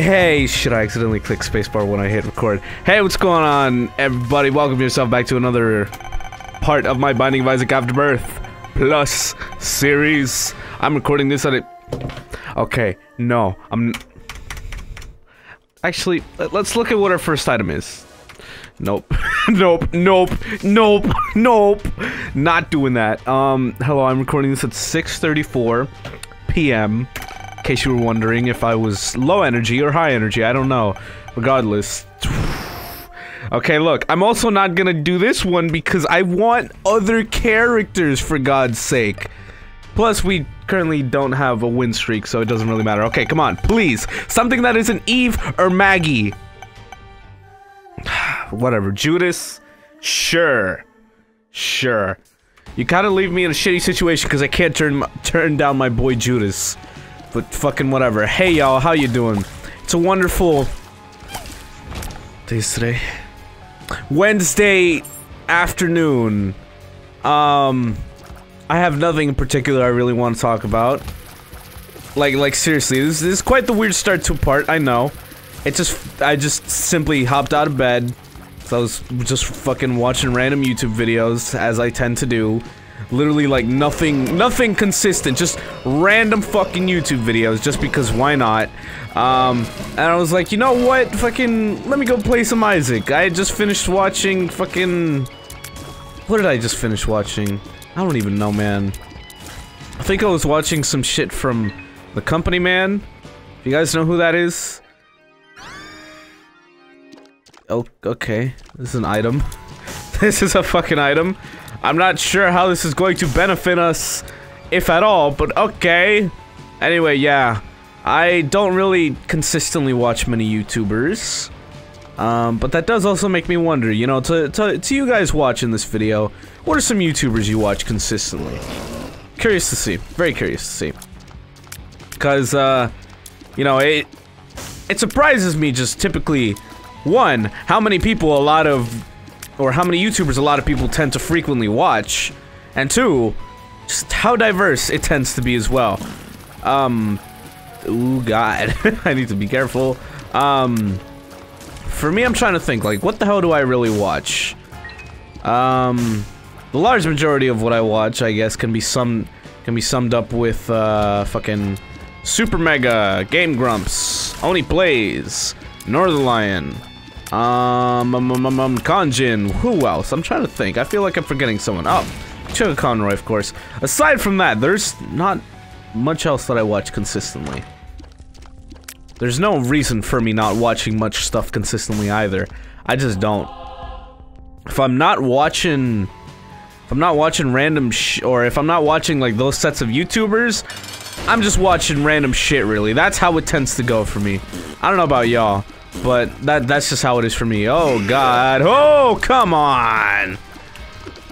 Hey, should I accidentally click spacebar when I hit record? Hey, what's going on, everybody? Welcome yourself back to another part of my Binding of Isaac Afterbirth Plus series. I'm recording this on it. Okay, no, I'm... Actually, let's look at what our first item is. Nope. Nope. Nope. Nope. Nope. Not doing that. Hello, I'm recording this at 6:34 p.m. in case you were wondering if I was low energy or high energy, I don't know. Regardless. Okay, look, I'm also not gonna do this one because I want other characters, for God's sake. Plus, we currently don't have a win streak, so it doesn't really matter. Okay, come on, please. Something that isn't Eve or Maggie. Whatever. Judas? Sure. Sure. You kinda leave me in a shitty situation because I can't turn down my boy Judas. But fucking whatever. Hey, y'all, how you doing? It's a wonderful... Today's today? Wednesday afternoon. I have nothing in particular I really want to talk about. Like seriously, this is quite the weird start to part, I know. I just simply hopped out of bed. So I was just fucking watching random YouTube videos, as I tend to do. Literally like nothing consistent, just random fucking YouTube videos, just because why not? And I was like, you know what, fucking, let me go play some Isaac. I had just finished watching fucking... What did I just finish watching? I don't even know, man. I think I was watching some shit from The Company Man. If you guys know who that is. Oh, okay. This is an item. This is a fucking item. I'm not sure how this is going to benefit us, if at all, but okay. Anyway, yeah. I don't really consistently watch many YouTubers. But that does also make me wonder, you know, to you guys watching this video, what are some YouTubers you watch consistently? Curious to see. Very curious to see. Because, you know, it surprises me just typically, one, how many people how many YouTubers a lot of people tend to frequently watch, and two, just how diverse it tends to be as well. Ooh, God. I need to be careful. For me, I'm trying to think, like, what the hell do I really watch? The large majority of what I watch, I guess, can be summed up with, fucking Super Mega, Game Grumps, Oni Plays, Northern Lion, Kanjin, who else? I'm trying to think, I feel like I'm forgetting someone. Oh, Chugga Conroy, of course. Aside from that, there's not much else that I watch consistently. There's no reason for me not watching much stuff consistently either. I just don't. If I'm not watching random or if I'm not watching like those sets of YouTubers, I'm just watching random shit, really. That's how it tends to go for me. I don't know about y'all, but that's just how it is for me. Oh God. Oh, come on.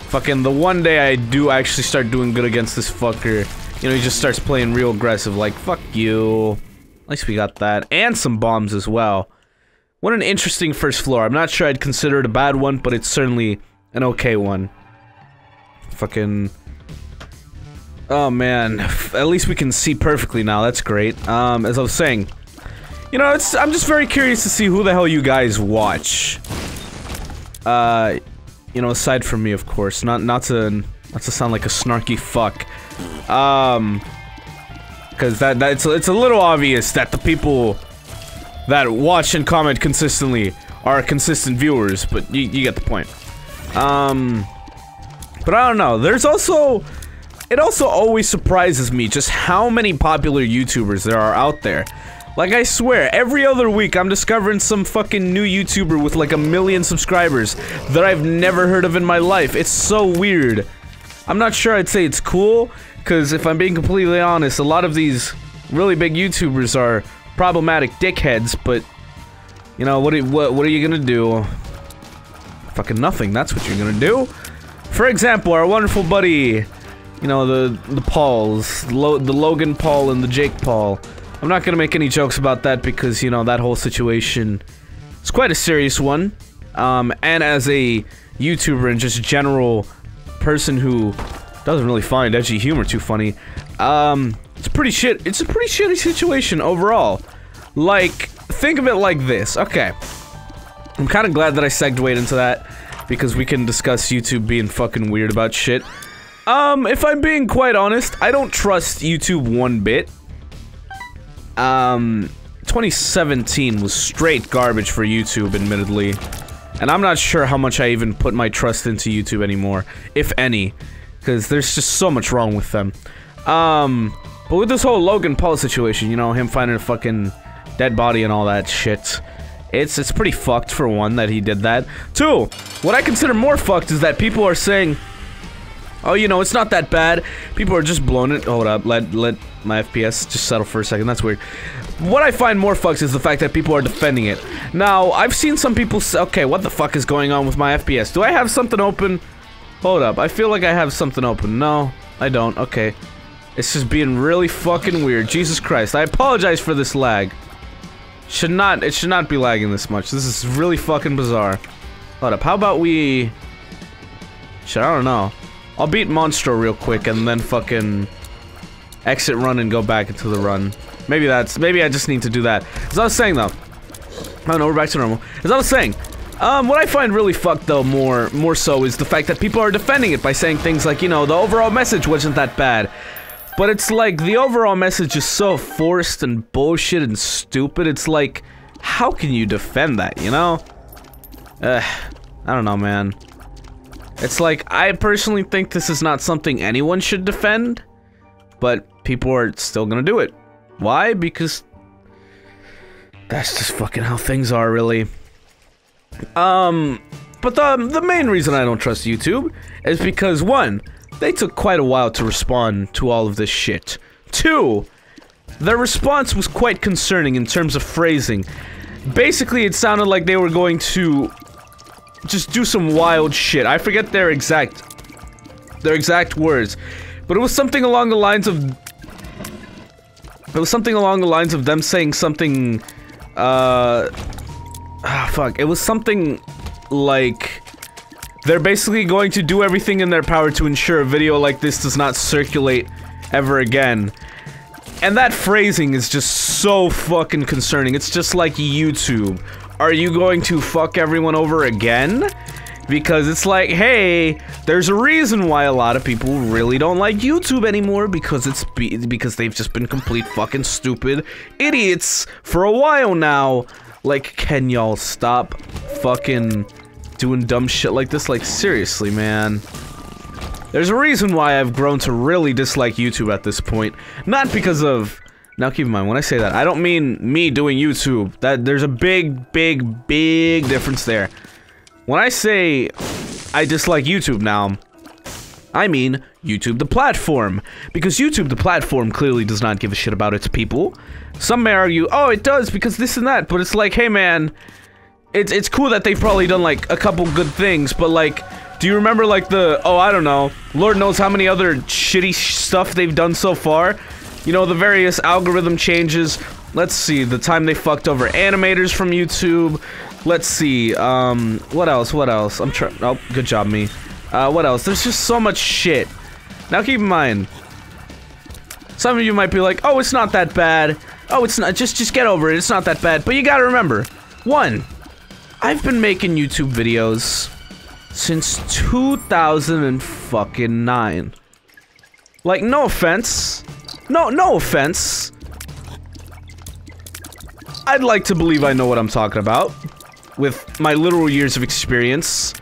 Fucking the one day I do actually start doing good against this fucker, you know, he just starts playing real aggressive, like, fuck you. At least we got that. And some bombs as well. What an interesting first floor. I'm not sure I'd consider it a bad one, but it's certainly an okay one. Fucking... Oh, man. At least we can see perfectly now. That's great. As I was saying, you know, I'm just very curious to see who the hell you guys watch. You know, aside from me, of course. Not to sound like a snarky fuck. Because it's a little obvious that the people that watch and comment consistently are consistent viewers, but you get the point. But I don't know, it also always surprises me just how many popular YouTubers there are out there. Like, I swear, every other week I'm discovering some fucking new YouTuber with like 1 million subscribers that I've never heard of in my life. It's so weird. I'm not sure I'd say it's cool, because if I'm being completely honest, a lot of these really big YouTubers are problematic dickheads, but... You know, what are you gonna do? Fucking nothing, that's what you're gonna do! For example, our wonderful buddy... You know, the Pauls. The Logan Paul and the Jake Paul. I'm not gonna make any jokes about that because, you know, that whole situation... It's quite a serious one. And as a YouTuber and just general person who... doesn't really find edgy humor too funny. It's a pretty shitty situation overall. Like, think of it like this. Okay. I'm kind of glad that I segued into that, because we can discuss YouTube being fucking weird about shit. If I'm being quite honest, I don't trust YouTube one bit. 2017 was straight garbage for YouTube, admittedly. And I'm not sure how much I even put my trust into YouTube anymore, if any. Because there's just so much wrong with them. But with this whole Logan Paul situation, you know, him finding a fucking dead body and all that shit, it's pretty fucked, for one, that he did that. Two, what I consider more fucked is that people are saying, oh, you know, it's not that bad. People are just blowing it. Hold up, let my FPS just settle for a second. That's weird. What I find more fucks is the fact that people are defending it. Now, I've seen some people say, okay, what the fuck is going on with my FPS? Do I have something open? Hold up, I feel like I have something open. No, I don't. Okay. It's just being really fucking weird. Jesus Christ, I apologize for this lag. It should not be lagging this much. This is really fucking bizarre. Hold up, how about we... shit, I don't know. I'll beat Monstro real quick and then fucking exit run and go back into the run. Maybe that's... maybe I just need to do that. As I was saying, though... oh no, we're back to normal. As I was saying, what I find really fucked, though, more so, is the fact that people are defending it by saying things like, you know, the overall message wasn't that bad. But it's like, the overall message is so forced and bullshit and stupid, it's like, how can you defend that, you know? I don't know, man. It's like, I personally think this is not something anyone should defend, but people are still gonna do it. Why? Because that's just fucking how things are, really. But the main reason I don't trust YouTube is because, one, they took quite a while to respond to all of this shit. Two, their response was quite concerning in terms of phrasing. Basically, it sounded like they were going to just do some wild shit. I forget their exact words, but it was something along the lines of... it was something along the lines of them saying something... fuck. It was something like... they're basically going to do everything in their power to ensure a video like this does not circulate ever again. And that phrasing is just so fucking concerning. It's just like, YouTube, are you going to fuck everyone over again? Because it's like, hey, there's a reason why a lot of people really don't like YouTube anymore, because because they've just been complete fucking stupid idiots for a while now. Like, can y'all stop fucking doing dumb shit like this? Like, seriously, man. There's a reason why I've grown to really dislike YouTube at this point. Not because of... now, keep in mind, when I say that, I don't mean me doing YouTube. That there's a big, big, big difference there. When I say I dislike YouTube now, I mean YouTube the platform. Because YouTube the platform clearly does not give a shit about its people. Some may argue, oh, it does, because this and that. But it's like, hey, man... It's cool that they've probably done, like, a couple good things, but, like, do you remember, like, the, oh, I don't know, Lord knows how many other shitty stuff they've done so far? You know, the various algorithm changes. Let's see, the time they fucked over animators from YouTube. Let's see, what else? I'm trying, oh, good job, me. What else? There's just so much shit. Now, keep in mind, some of you might be like, oh, it's not that bad. Oh, it's not, just get over it, it's not that bad. But you gotta remember, one, I've been making YouTube videos since 2009. Like, no offense. No offense. I'd like to believe I know what I'm talking about, with my literal years of experience,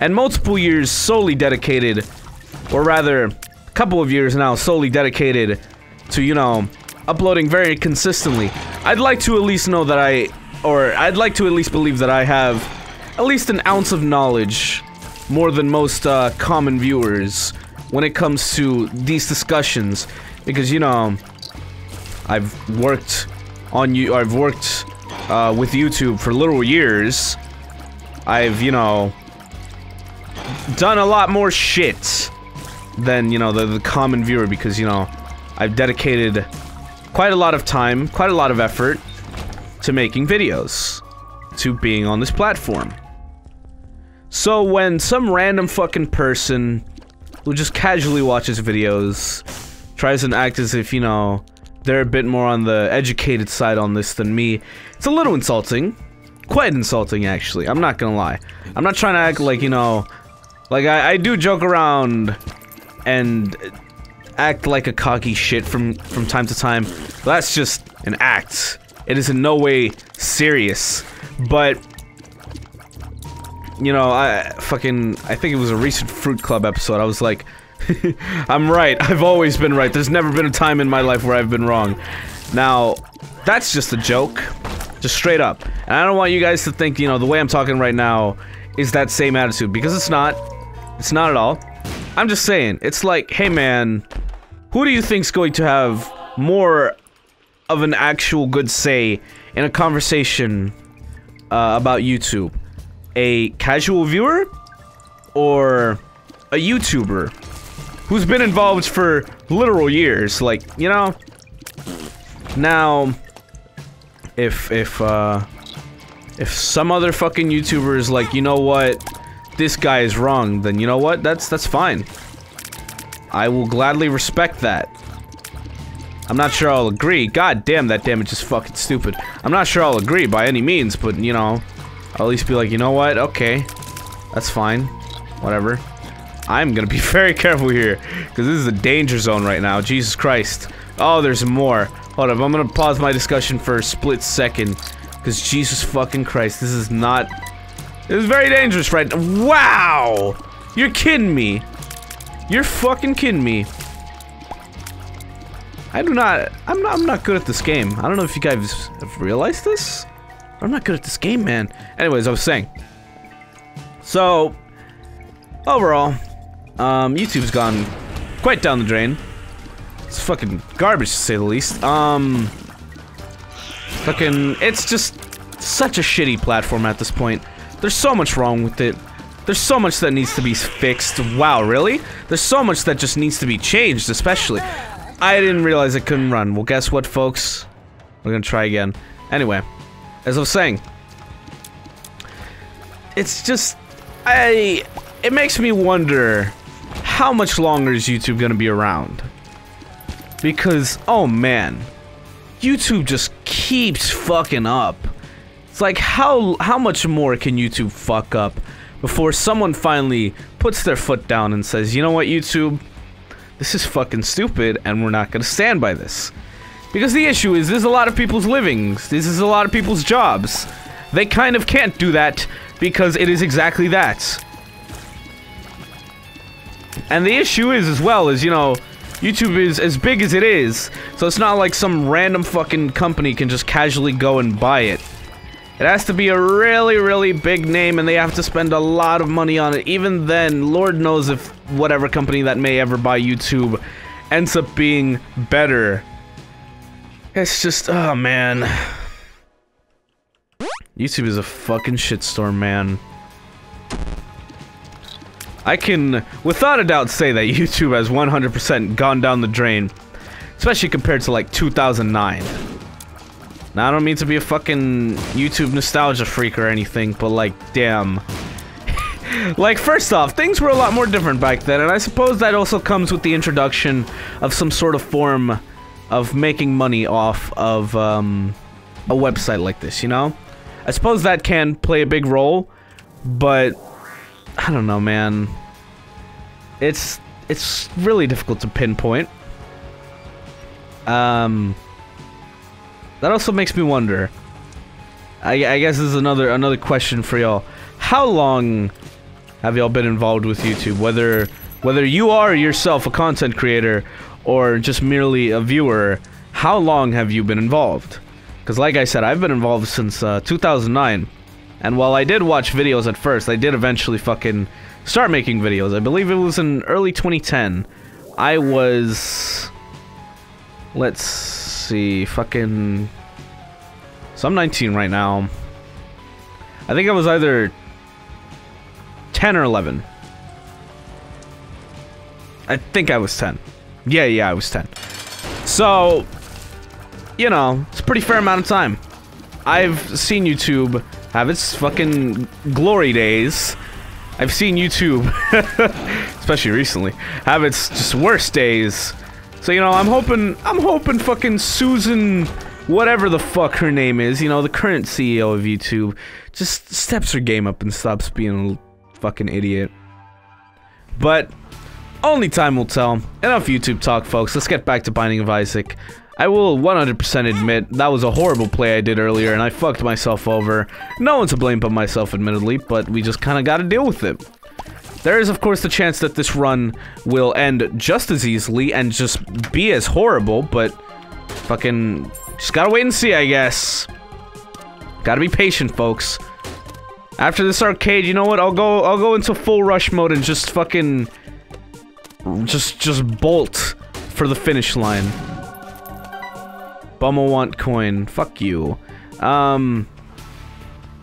and multiple years solely dedicated, or rather, a couple of years now solely dedicated to, you know, uploading very consistently. I'd like to at least know that I'd like to at least believe that I have at least an ounce of knowledge, more than most common viewers, when it comes to these discussions, because, you know, I've worked with YouTube for literal years. I've, you know, done a lot more shit than, you know, the common viewer, because, you know, I've dedicated quite a lot of time, quite a lot of effort to making videos, to being on this platform. So when some random fucking person who just casually watches videos tries to act as if, you know, They're a bit more on the educated side on this than me. It's a little insulting. Quite insulting, actually. I'm not gonna lie. I'm not trying to act like, you know... Like, I do joke around and act like a cocky shit from time to time. That's just an act. It is in no way serious. But... You know, I think it was a recent Fruit Club episode, I was like... I'm right. I've always been right. There's never been a time in my life where I've been wrong. Now, that's just a joke. Just straight up. And I don't want you guys to think, you know, the way I'm talking right now is that same attitude. Because it's not. It's not at all. I'm just saying. It's like, hey man, who do you think's going to have more of an actual good say in a conversation about YouTube? A casual viewer? Or a YouTuber? Who's been involved for literal years, like, you know? Now, if some other fucking YouTuber is like, you know what, this guy is wrong, then you know what, that's fine. I will gladly respect that. I'm not sure I'll agree. God damn, that damage is fucking stupid. I'm not sure I'll agree by any means, but, you know, I'll at least be like, you know what, okay, that's fine, whatever. I'm gonna be very careful here, because this is a danger zone right now. Jesus Christ. Oh, there's more. Hold up, I'm gonna pause my discussion for a split second, because Jesus fucking Christ, this is not... This is very dangerous right now. Wow! You're kidding me. You're fucking kidding me. I do not... I'm not good at this game. I don't know if you guys have realized this. I'm not good at this game, man. Anyways, I was saying. So... Overall... YouTube's gone quite down the drain. It's fucking garbage, to say the least. It's just such a shitty platform at this point. There's so much wrong with it. There's so much that needs to be fixed. Wow, really? There's so much that just needs to be changed, especially. I didn't realize it couldn't run. Well, guess what, folks? We're gonna try again. Anyway, as I was saying, it's just... It makes me wonder... How much longer is YouTube gonna be around? Because, oh man, YouTube just keeps fucking up. It's like, how much more can YouTube fuck up before someone finally puts their foot down and says, you know what, YouTube, this is fucking stupid, and we're not gonna stand by this. Because the issue is, this is a lot of people's livings. This is a lot of people's jobs. They kind of can't do that because it is exactly that. And the issue is, as well, is, you know, YouTube is as big as it is, so it's not like some random fucking company can just casually go and buy it. It has to be a really, really big name, and they have to spend a lot of money on it. Even then, Lord knows if whatever company that may ever buy YouTube ends up being better. It's just, oh man. YouTube is a fucking shitstorm, man. I can, without a doubt, say that YouTube has 100% gone down the drain. Especially compared to, like, 2009. Now, I don't mean to be a fucking YouTube nostalgia freak or anything, but, like, damn. Like, first off, things were a lot more different back then, and I suppose that also comes with the introduction of some sort of form of making money off of, a website like this, you know? I suppose that can play a big role, but... I don't know, man. It's really difficult to pinpoint. That also makes me wonder. I guess this is another question for y'all. How long have y'all been involved with YouTube? Whether you are yourself a content creator or just merely a viewer, how long have you been involved? Because like I said, I've been involved since 2009. And while I did watch videos at first, I did eventually fucking start making videos. I believe it was in early 2010. I was... Let's see... Fucking... So I'm 19 right now. I think I was either... 10 or 11. I think I was 10. Yeah, I was 10. So... You know, it's a pretty fair amount of time. I've seen YouTube... have its fucking glory days. I've seen YouTube, especially recently, have its just worst days. So, you know, I'm hoping fucking Susan, whatever the fuck her name is, you know, the current CEO of YouTube, just steps her game up and stops being a fucking idiot. But only time will tell. Enough YouTube talk, folks. Let's get back to Binding of Isaac. I will 100% admit that was a horrible play I did earlier, and I fucked myself over. No one to blame but myself, admittedly, but we just kinda gotta deal with it. There is, of course, the chance that this run will end just as easily and just be as horrible, but fucking just gotta wait and see, I guess. Gotta be patient, folks. After this arcade, you know what? I'll go into full rush mode and just fucking just bolt for the finish line. Bummer want coin. Fuck you. Cause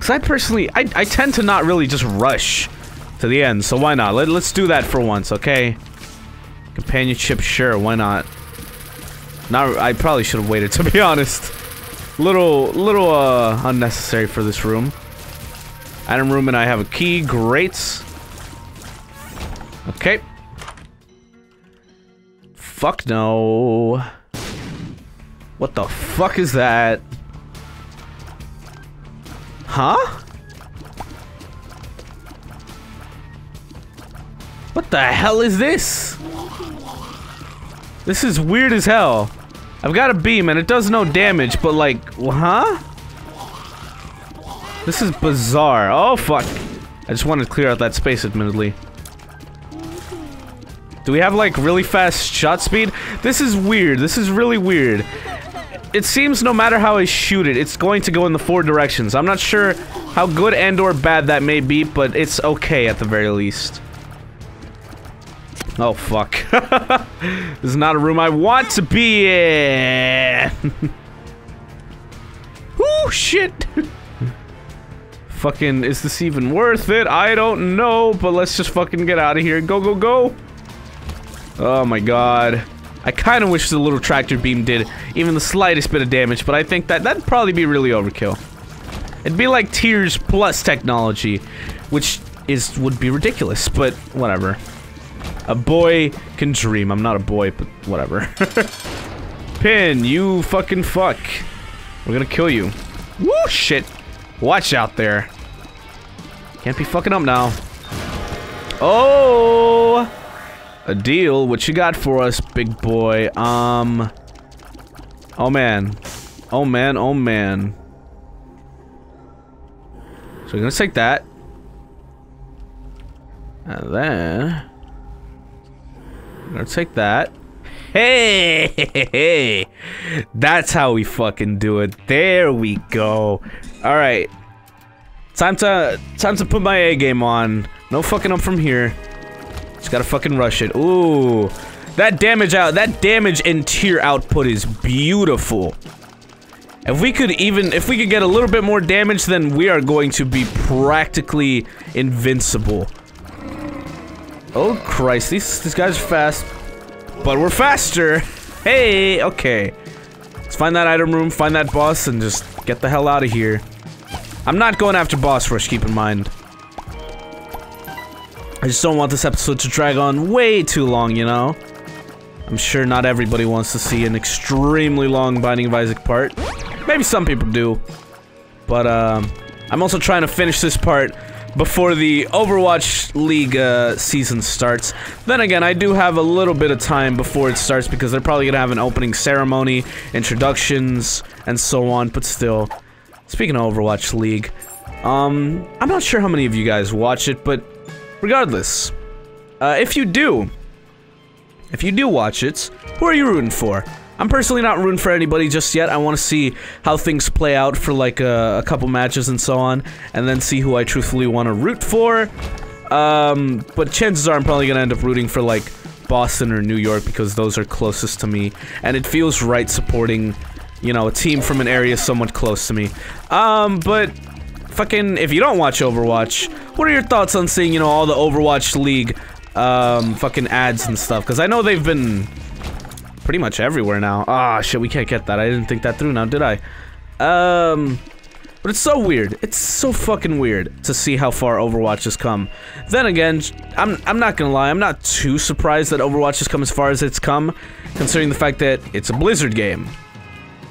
I personally, I tend to not really just rush to the end, so why not? Let's do that for once, okay? Companionship, sure, why not? Not, I probably should have waited, to be honest. Little unnecessary for this room. Item room and I have a key, great. Okay. Fuck no. What the fuck is that? Huh? What the hell is this? This is weird as hell. I've got a beam and it does no damage, but like, huh? This is bizarre. Oh fuck. I just wanted to clear out that space, admittedly. Do we have like really fast shot speed? This is weird. This is really weird. It seems no matter how I shoot it, it's going to go in the four directions. I'm not sure how good and or bad that may be, but it's okay at the very least. Oh, fuck. This is not a room I want to be in! Ooh, shit! Fucking, is this even worth it? I don't know, but let's just fucking get out of here. Go, go, go! Oh my god. I kinda wish the little tractor beam did even the slightest bit of damage, but I think that'd probably be really overkill. It'd be like Tears Plus technology, which would be ridiculous, but whatever. A boy can dream. I'm not a boy, but whatever. Pin, you fucking fuck. We're gonna kill you. Woo, shit. Watch out there. Can't be fucking up now. Oh! A deal. What you got for us, big boy? Oh, man. Oh, man. Oh, man. So we're gonna take that. And then... I'll take that. Hey! That's how we fucking do it. There we go. Alright. Time to put my A game on. No fucking up from here. Just gotta fucking rush it. Ooh. That damage and tier output is beautiful. If we could get a little bit more damage, then we are going to be practically invincible. Oh, Christ, these guys are fast, but we're faster! Hey, okay. Let's find that item room, find that boss, and just get the hell out of here. I'm not going after boss rush, keep in mind. I just don't want this episode to drag on way too long, you know? I'm sure not everybody wants to see an extremely long Binding of Isaac part. Maybe some people do. But, I'm also trying to finish this part before the Overwatch League season starts. Then again, I do have a little bit of time before it starts because they're probably gonna have an opening ceremony, introductions, and so on, but still. Speaking of Overwatch League, I'm not sure how many of you guys watch it, but regardless, if you do watch it, who are you rooting for? I'm personally not rooting for anybody just yet. I want to see how things play out for like a couple matches and so on, and then see who I truthfully want to root for. But chances are I'm probably gonna end up rooting for like Boston or New York because those are closest to me, and it feels right supporting, you know, a team from an area somewhat close to me. But fucking, if you don't watch Overwatch, what are your thoughts on seeing, you know, all the Overwatch League fucking ads and stuff? Because I know they've been pretty much everywhere now. Ah, shit, we can't get that. I didn't think that through now, did I? But it's so weird. It's so fucking weird to see how far Overwatch has come. Then again, I'm not gonna lie, I'm not too surprised that Overwatch has come as far as it's come, considering the fact that it's a Blizzard game.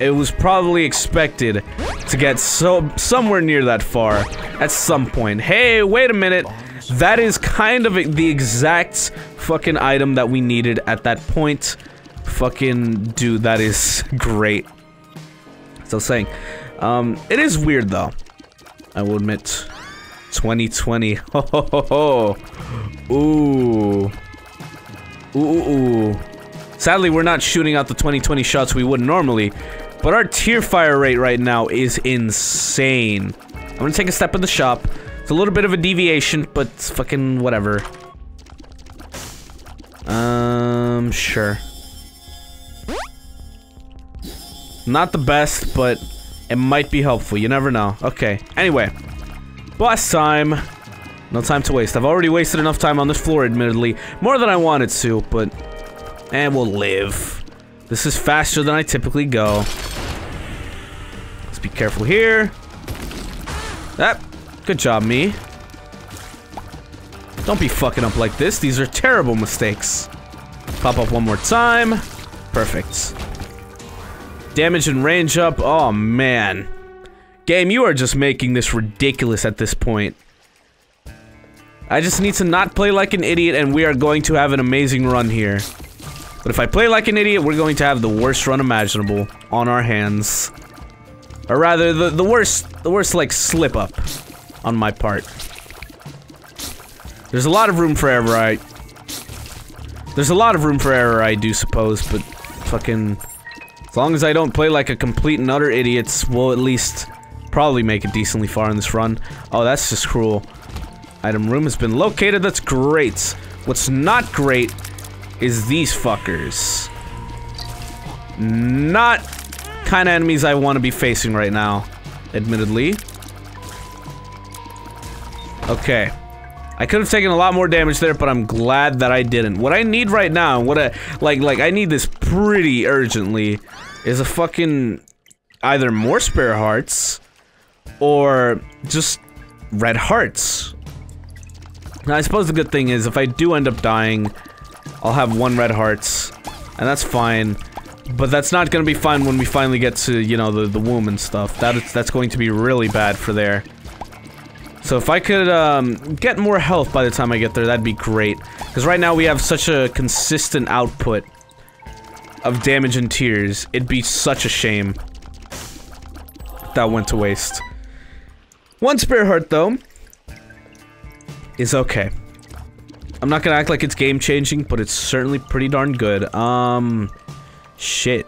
It was probably expected to get somewhere near that far at some point. Hey, wait a minute. That is kind of the exact fucking item that we needed at that point. Fucking dude, that is great. So saying, it is weird though. I will admit, 2020. Ho ho ho ho. Ooh. Ooh ooh ooh. Sadly, we're not shooting out the 2020 shots we would normally, but our tier fire rate right now is insane. I'm gonna take a step in the shop. It's a little bit of a deviation, but it's fucking whatever. Sure. Not the best, but it might be helpful. You never know. Okay. Anyway. Boss time. No time to waste. I've already wasted enough time on this floor, admittedly. More than I wanted to, but... and we'll live. This is faster than I typically go. Let's be careful here. Ah. Good job, me. Don't be fucking up like this. These are terrible mistakes. Pop up one more time. Perfect. Damage and range up. Oh, man. Game, you are just making this ridiculous at this point. I just need to not play like an idiot, and we are going to have an amazing run here. But if I play like an idiot, we're going to have the worst run imaginable on our hands. Or rather, the worst, like, slip-up. On my part. There's a lot of room for error, right? There's a lot of room for error, I do suppose, but fucking... as long as I don't play like a complete and utter idiot, we'll at least probably make it decently far in this run. Oh, that's just cruel. Item room has been located, that's great. What's not great is these fuckers. Not kind of enemies I want to be facing right now, admittedly. Okay, I could have taken a lot more damage there, but I'm glad that I didn't. What I need right now, what I like I need this pretty urgently, is a fucking either more spare hearts or just red hearts. Now I suppose the good thing is if I do end up dying, I'll have one red hearts, and that's fine. But that's not gonna be fine when we finally get to, you know, the womb and stuff. That's going to be really bad for there. So if I could get more health by the time I get there, that'd be great. Because right now we have such a consistent output of damage and tears. It'd be such a shame that went to waste. One spare heart, though, is okay. I'm not gonna act like it's game-changing, but it's certainly pretty darn good. Shit.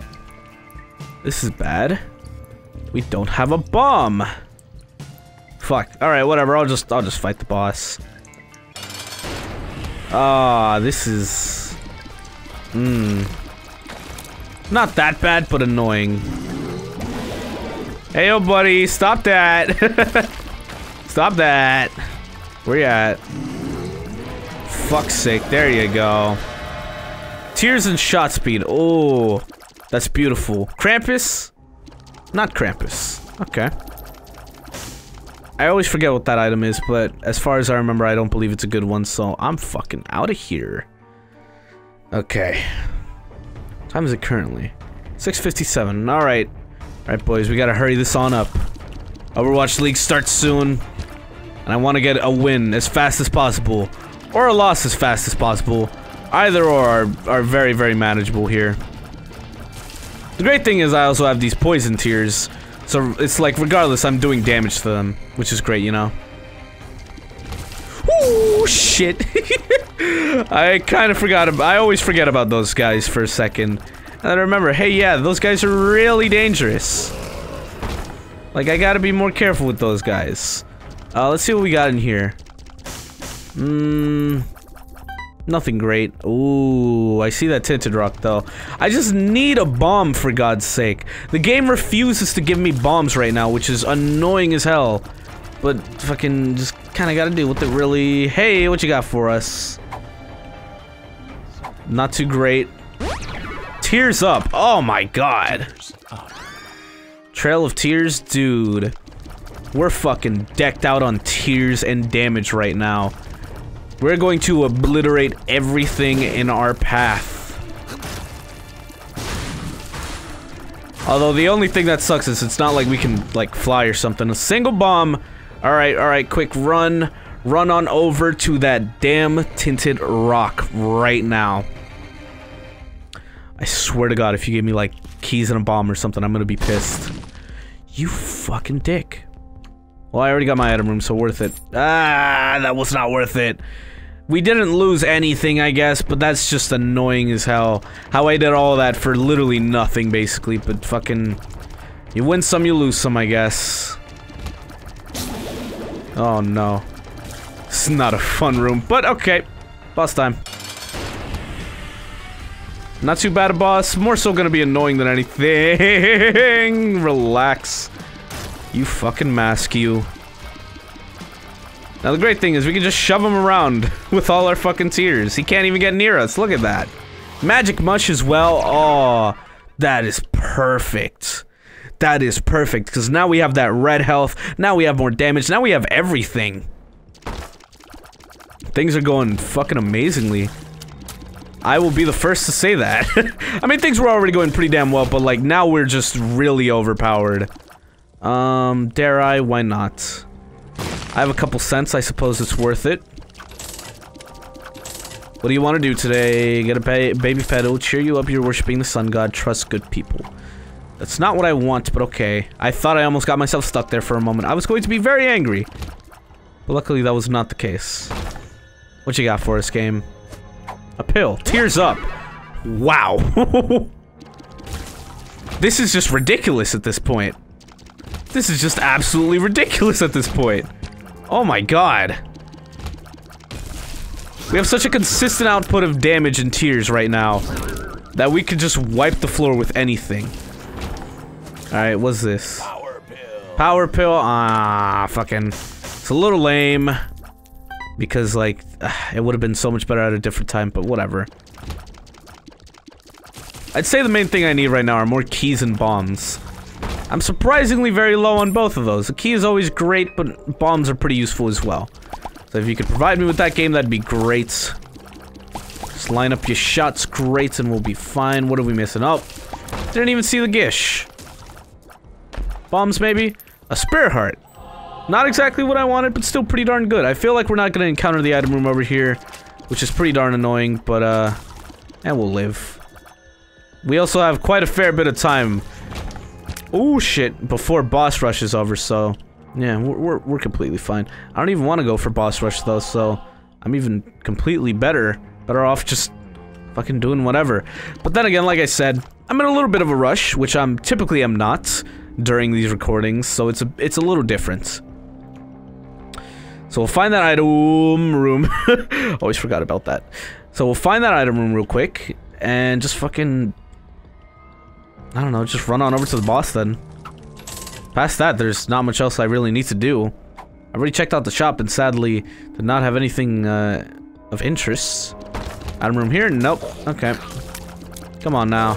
This is bad. We don't have a bomb. Fuck. Alright, whatever. I'll just fight the boss. Ah, this is... not that bad, but annoying. Hey, yo, buddy. Stop that. Stop that. Where you at? Fuck's sake. There you go. Tears and shot speed. Oh, that's beautiful. Krampus? Not Krampus. Okay. I always forget what that item is, but as far as I remember, I don't believe it's a good one, so I'm fucking out of here. Okay. What time is it currently? 6:57. Alright. Alright, boys, we gotta hurry this on up. Overwatch League starts soon, and I want to get a win as fast as possible, or a loss as fast as possible. Either or are very, very manageable here. The great thing is I also have these poison tears. So, it's like, regardless, I'm doing damage to them, which is great, you know? Ooh, shit! I kind of forgot about- I always forget about those guys for a second. And I remember, hey, yeah, those guys are really dangerous. Like, I gotta be more careful with those guys. Let's see what we got in here. Nothing great. Ooh, I see that tinted rock, though. I just need a bomb, for God's sake. The game refuses to give me bombs right now, which is annoying as hell. But fucking just kind of got to deal with it, really. Hey, what you got for us? Not too great. Tears up. Oh, my God. Trail of Tears, dude. We're fucking decked out on tears and damage right now. We're going to obliterate everything in our path. Although the only thing that sucks is it's not like we can, like, fly or something. A single bomb. Alright, quick run. Run on over to that damn tinted rock right now. I swear to God, if you give me, like, keys and a bomb or something, I'm gonna be pissed. You fucking dick. Well, I already got my item room, so worth it. Ah, that was not worth it. We didn't lose anything, I guess, but that's just annoying as hell. How I did all that for literally nothing, basically, but fucking... You win some, you lose some, I guess. Oh, no. It's not a fun room, but okay. Boss time. Not too bad a boss. More so gonna be annoying than anything. Relax. You fucking mask, you. Now the great thing is we can just shove him around with all our fucking tears. He can't even get near us. Look at that. Magic mush as well. Oh, that is perfect. That is perfect, because now we have that red health. Now we have more damage. Now we have everything. Things are going fucking amazingly. I will be the first to say that. I mean, things were already going pretty damn well, but like now we're just really overpowered. Dare I? Why not? I have a couple cents, I suppose it's worth it. What do you want to do today? Get a baby pedal, cheer you up, you're worshipping the sun god, trust good people. That's not what I want, but okay. I thought I almost got myself stuck there for a moment. I was going to be very angry. But luckily that was not the case. What you got for us, game? A pill. Tears up. Wow. This is just ridiculous at this point. This is just absolutely ridiculous at this point. Oh my god. We have such a consistent output of damage and tears right now that we could just wipe the floor with anything. Alright, what's this? Power pill. Power pill? Ah, fucking. It's a little lame. Because, like, it would have been so much better at a different time, but whatever. I'd say the main thing I need right now are more keys and bombs. I'm surprisingly very low on both of those. The key is always great, but bombs are pretty useful as well. So if you could provide me with that, game, that'd be great. Just line up your shots, great, and we'll be fine. What are we missing? Oh, didn't even see the gish. Bombs, maybe? A spirit heart. Not exactly what I wanted, but still pretty darn good. I feel like we're not going to encounter the item room over here, which is pretty darn annoying, but, and we'll live. We also have quite a fair bit of time. Oh shit, before boss rush is over, so... Yeah, we're completely fine. I don't even want to go for boss rush, though, so... I'm even completely better off just... fucking doing whatever. But then again, like I said, I'm in a little bit of a rush, which I'm typically am not during these recordings, so it's a little different. So we'll find that item room. Always forgot about that. So we'll find that item room real quick, and just fucking... I don't know, just run on over to the boss then. Past that, there's not much else I really need to do. I already checked out the shop and sadly did not have anything of interest. Item room here? Nope. Okay. Come on now.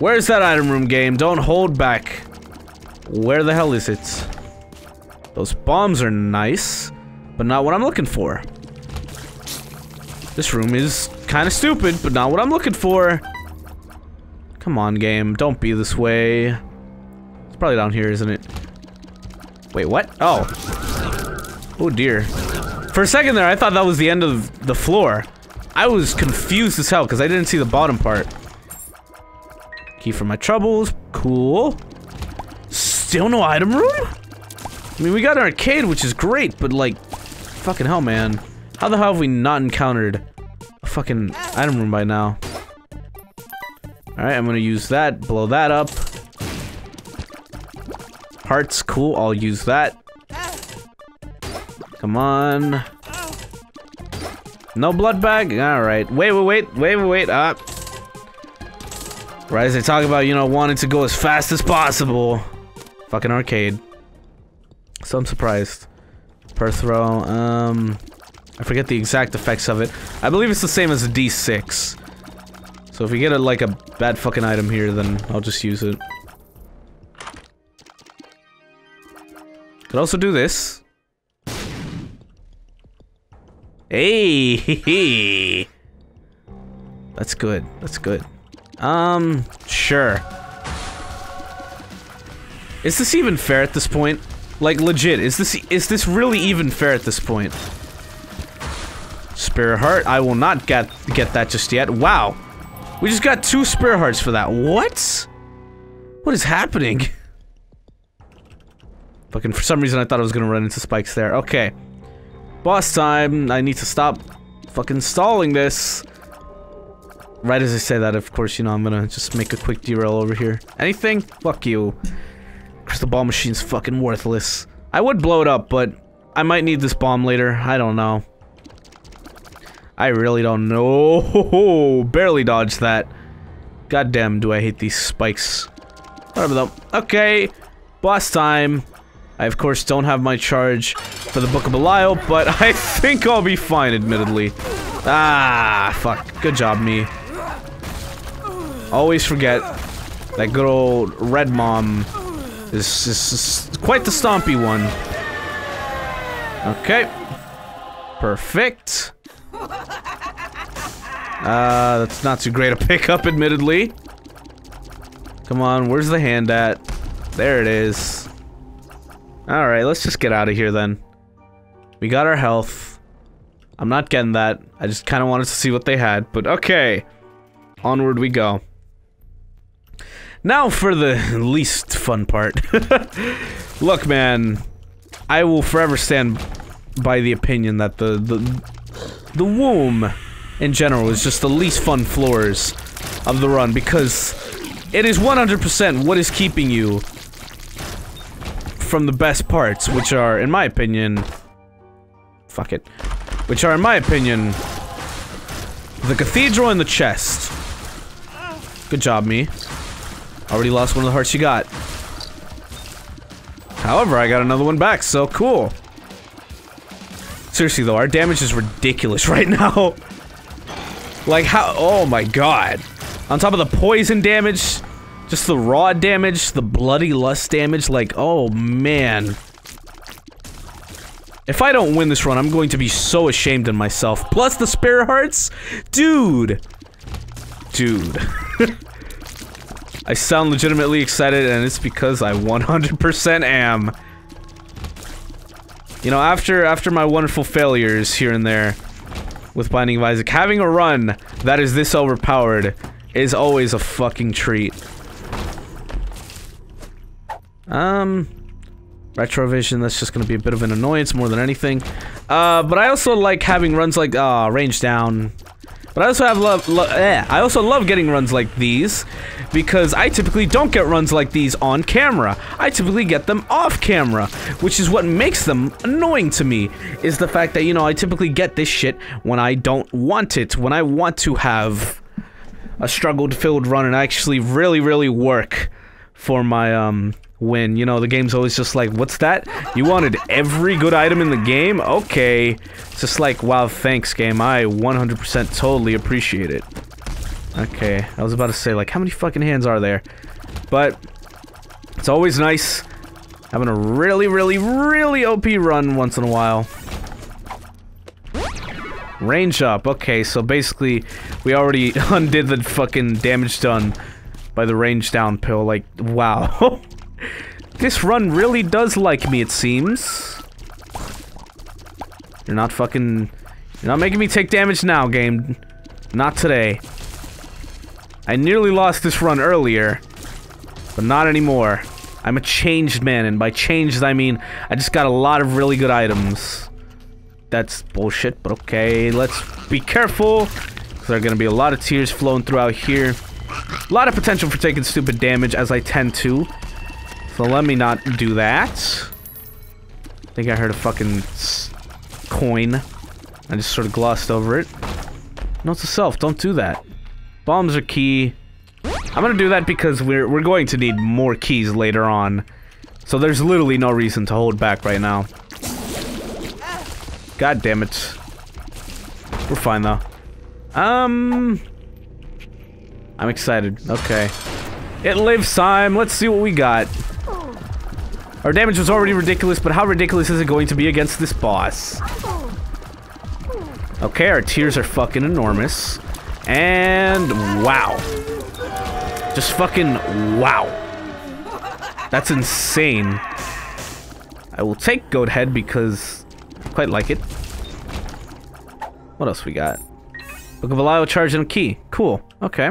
Where's that item room, game? Don't hold back. Where the hell is it? Those bombs are nice, but not what I'm looking for. This room is kind of stupid, but not what I'm looking for. Come on, game. Don't be this way. It's probably down here, isn't it? Wait, what? Oh. Oh, dear. For a second there, I thought that was the end of the floor. I was confused as hell, because I didn't see the bottom part. Key for my troubles. Cool. Still no item room? I mean, we got an arcade, which is great, but, like... Fucking hell, man. How the hell have we not encountered a fucking item room by now? Alright, I'm gonna use that, blow that up. Hearts, cool, I'll use that. Come on. No blood bag? Alright. Wait. Up. Right as they talk about, you know, wanting to go as fast as possible. Fucking arcade. So I'm surprised. Per throw, I forget the exact effects of it. I believe it's the same as a D6. So if we get, like, a bad fucking item here, then I'll just use it. Could also do this. Hey, that's good. That's good. Sure. Is this even fair at this point? Like, legit, is this really even fair at this point? Spirit heart. I will not get that just yet. Wow. We just got 2 spirit hearts for that. What? What is happening? Fucking, for some reason I thought I was gonna run into spikes there. Okay. Boss time. I need to stop fucking stalling this. Right as I say that, of course, you know, I'm gonna just make a quick derail over here. Anything? Fuck you. Crystal ball machine's fucking worthless. I would blow it up, but I might need this bomb later. I don't know. I really don't know. Barely dodged that. Goddamn, do I hate these spikes. Whatever though. Okay. Boss time. I, of course, don't have my charge for the Book of Belial, but I think I'll be fine, admittedly. Ah, fuck. Good job, me. Always forget that good old Red Mom is quite the stompy one. Okay. Perfect. That's not too great a pickup, admittedly. Come on, where's the hand at? There it is. Alright, let's just get out of here then. We got our health. I'm not getting that. I just kind of wanted to see what they had, but okay. Onward we go. Now for the least fun part. Look, man. I will forever stand by the opinion that the womb, in general, is just the least fun floors of the run, because it is 100% what is keeping you from the best parts, which are, in my opinion, fuck it, which are, in my opinion, the cathedral and the chest. Good job, me. Already lost one of the hearts you got. However, I got another one back, so cool. Seriously though, our damage is ridiculous right now. Like how, oh my god. On top of the poison damage, just the raw damage, the bloody lust damage, like, oh man. If I don't win this run, I'm going to be so ashamed of myself. Plus the spare hearts? Dude! Dude. I sound legitimately excited, and it's because I 100% am. You know, after my wonderful failures here and there with Binding of Isaac, having a run that is this overpowered is always a fucking treat. Retrovision, that's just gonna be a bit of an annoyance more than anything. But I also like having runs like, range down. But I also love getting runs like these, because I typically don't get runs like these on camera. I typically get them off camera, which is what makes them annoying to me, is the fact that, you know, I typically get this shit when I don't want it, when I want to have a struggle-filled run and actually really work for my, win. You know, the game's always just like, what's that? You wanted every good item in the game? Okay. It's just like, wow, thanks, game. I 100% totally appreciate it. Okay, I was about to say, like, how many fucking hands are there? But it's always nice having a really OP run once in a while. Range up. Okay, so basically, we already undid the fucking damage done by the range down pill. Like, wow. This run really does like me, it seems. You're not fucking... You're not making me take damage now, game. Not today. I nearly lost this run earlier, but not anymore. I'm a changed man, and by changed I mean I just got a lot of really good items. That's bullshit, but okay. Let's be careful, because there are going to be a lot of tears flowing throughout here. A lot of potential for taking stupid damage, as I tend to. So let me not do that. I think I heard a fucking coin. I just sort of glossed over it. Note to self, don't do that. Bombs are key. I'm gonna do that because we're going to need more keys later on. So there's literally no reason to hold back right now. God damn it. We're fine though. I'm excited. Okay. It lives time. Let's see what we got. Our damage was already ridiculous, but how ridiculous is it going to be against this boss? Okay, our tears are fucking enormous. And wow. Just fucking wow. That's insane. I will take Goathead because I quite like it. What else we got? Book of Belial, charge and a key. Cool. Okay.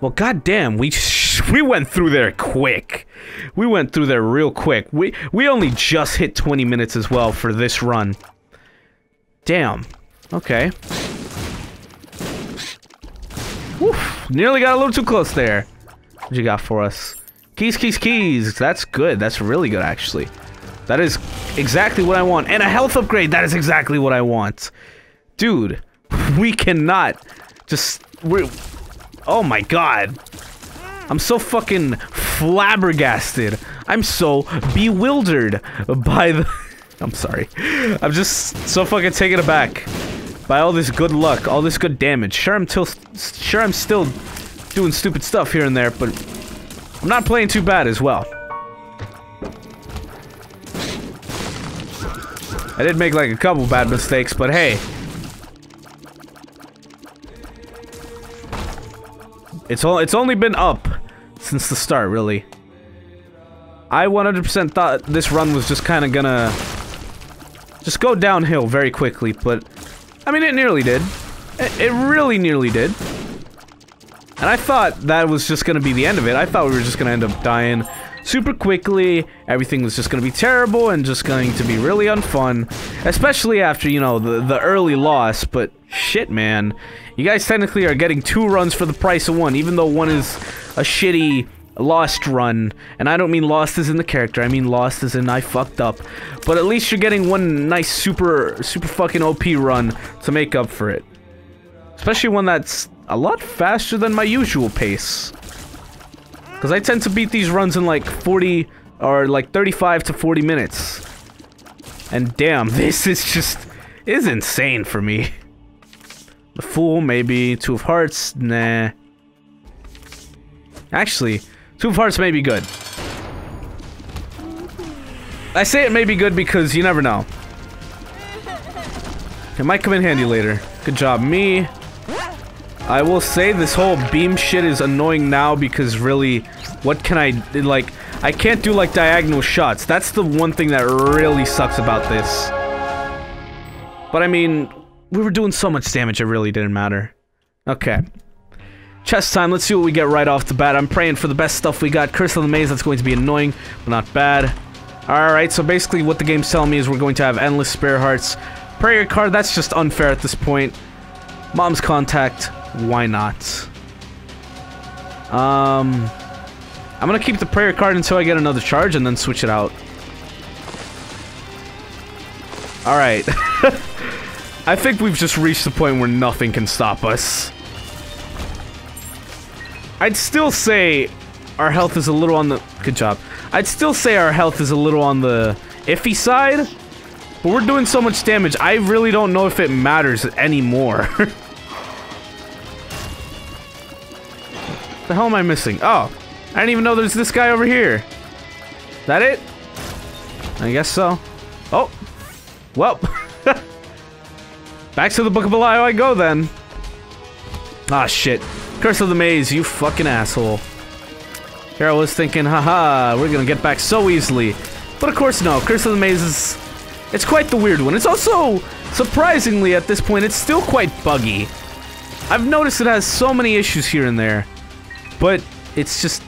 Well, goddamn, we went through there quick. We went through there real quick. We only just hit 20 minutes as well for this run. Damn. Okay. Oof. Nearly got a little too close there. What you got for us? Keys, keys, keys. That's good. That's really good, actually. That is exactly what I want. And a health upgrade. That is exactly what I want. Dude, we cannot just... Oh my god. I'm so fucking flabbergasted. I'm so bewildered by the... I'm sorry. I'm just so fucking taken aback by all this good luck, all this good damage. Sure, I'm still doing stupid stuff here and there, but I'm not playing too bad as well. I did make like a couple bad mistakes, but hey. It's only been up since the start, really. I 100% thought this run was just kind of gonna just go downhill very quickly, but I mean, it nearly did. It really nearly did. And I thought that was just gonna be the end of it. I thought we were just gonna end up dying super quickly. Everything was just gonna be terrible and just going to be really unfun, especially after, you know, the early loss, but shit, man. You guys technically are getting 2 runs for the price of 1, even though 1 is a shitty lost run. And I don't mean lost as in the character, I mean lost as in I fucked up. But at least you're getting 1 nice super fucking OP run to make up for it. Especially one that's a lot faster than my usual pace. Because I tend to beat these runs in like 40 or like 35 to 40 minutes. And damn, this is insane for me. The Fool, maybe. 2 of Hearts, nah. Actually, 2 of Hearts may be good. I say it may be good because you never know. It might come in handy later. Good job, me. I will say this whole beam shit is annoying now because really, what can I, like, I can't do like diagonal shots. That's the one thing that really sucks about this. But I mean, we were doing so much damage, it really didn't matter. Okay. Chest time, let's see what we get right off the bat. I'm praying for the best stuff we got. Curse of the Maze, that's going to be annoying, but not bad. Alright, so basically what the game's telling me is we're going to have endless spare hearts. Prayer card, that's just unfair at this point. Mom's contact, why not? I'm gonna keep the prayer card until I get another charge and then switch it out. Alright. I think we've just reached the point where nothing can stop us. I'd still say our health is a little on the... Good job. I'd still say our health is a little on the iffy side. But we're doing so much damage, I really don't know if it matters anymore. What the hell am I missing? Oh, I didn't even know there's this guy over here. Is that it? I guess so. Oh. Well. Back to the Book of Belial I go then. Ah, shit. Curse of the Maze, you fucking asshole. Here I was thinking, haha, we're gonna get back so easily. But of course no, Curse of the Maze is... It's quite the weird one. It's also, surprisingly at this point, it's still quite buggy. I've noticed it has so many issues here and there. But it's just...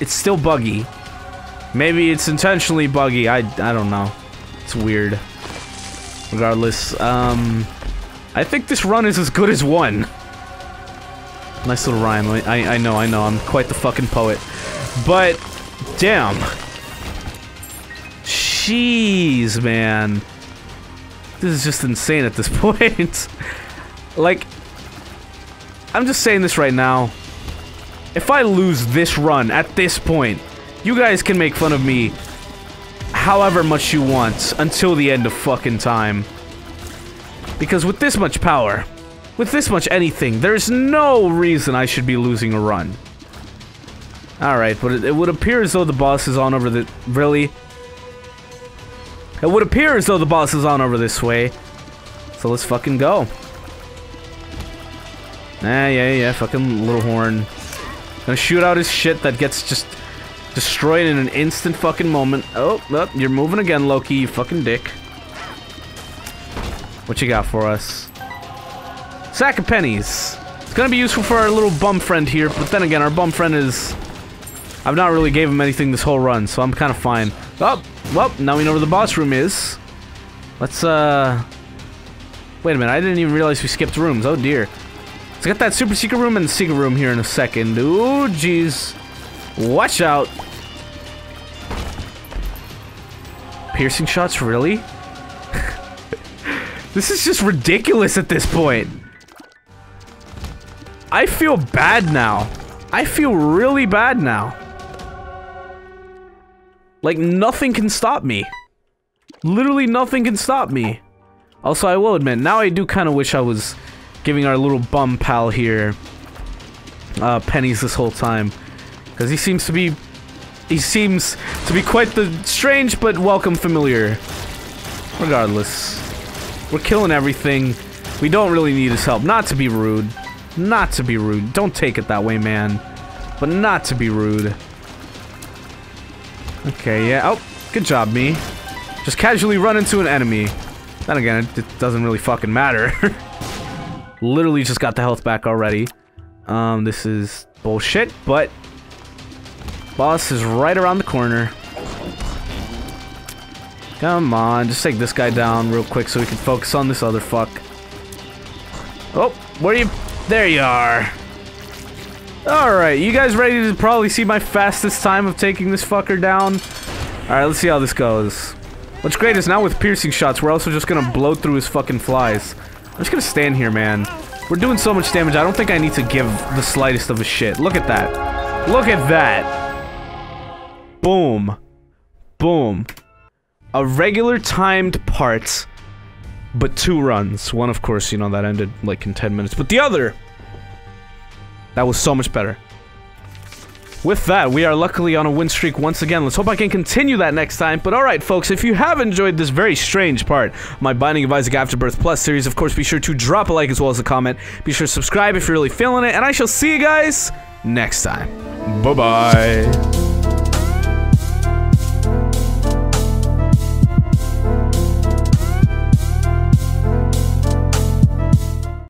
It's still buggy. Maybe it's intentionally buggy, I don't know. It's weird. Regardless, I think this run is as good as one. Nice little rhyme. I know. I'm quite the fucking poet. But, damn. Jeez, man. This is just insane at this point. Like, I'm just saying this right now. If I lose this run at this point, you guys can make fun of me however much you want until the end of fucking time. Because with this much power, with this much anything, there's no reason I should be losing a run. Alright, but it would appear as though the boss is on over the... Really? It would appear as though the boss is on over this way. So let's fucking go. Yeah, fucking little horn. Gonna shoot out his shit that gets just destroyed in an instant fucking moment. Oh, you're moving again, Loki, you fucking dick. What you got for us? Sack of pennies. It's gonna be useful for our little bum friend here, but then again, our bum friend is... I've not really gave him anything this whole run, so I'm kind of fine. Oh, well, now we know where the boss room is. Let's, Wait a minute, I didn't even realize we skipped rooms. Oh, dear. Let's get that super secret room and secret room here in a second. Ooh, jeez. Watch out. Piercing shots, really? This is just ridiculous at this point. I feel bad now. I feel really bad now. Like, nothing can stop me. Literally nothing can stop me. Also, I will admit, now I do kind of wish I was... giving our little bum pal here pennies this whole time, because he seems to be quite the strange but welcome familiar. Regardless, we're killing everything. We don't really need his help. Not to be rude, don't take it that way, man, but not to be rude. Okay, yeah. Oh, good job, me. Just casually run into an enemy. Then again, it doesn't really fucking matter. Literally just got the health back already. This is bullshit, but... boss is right around the corner. Come on, just take this guy down real quick so we can focus on this other fuck. Oh, where are you? There you are. Alright, you guys ready to probably see my fastest time of taking this fucker down? Alright, let's see how this goes. What's great is now with piercing shots, we're also just gonna blow through his fucking flies. I'm just gonna stand here, man. We're doing so much damage, I don't think I need to give the slightest of a shit. Look at that. Look at that. Boom. Boom. A regular timed part, but 2 runs. One, of course, you know, that ended, like, in 10 minutes. But the other! That was so much better. With that, we are luckily on a win streak once again. Let's hope I can continue that next time. But alright, folks, if you have enjoyed this very strange part of my Binding of Isaac Afterbirth Plus series, of course, be sure to drop a like as well as a comment. Be sure to subscribe if you're really feeling it, and I shall see you guys next time. Bye-bye.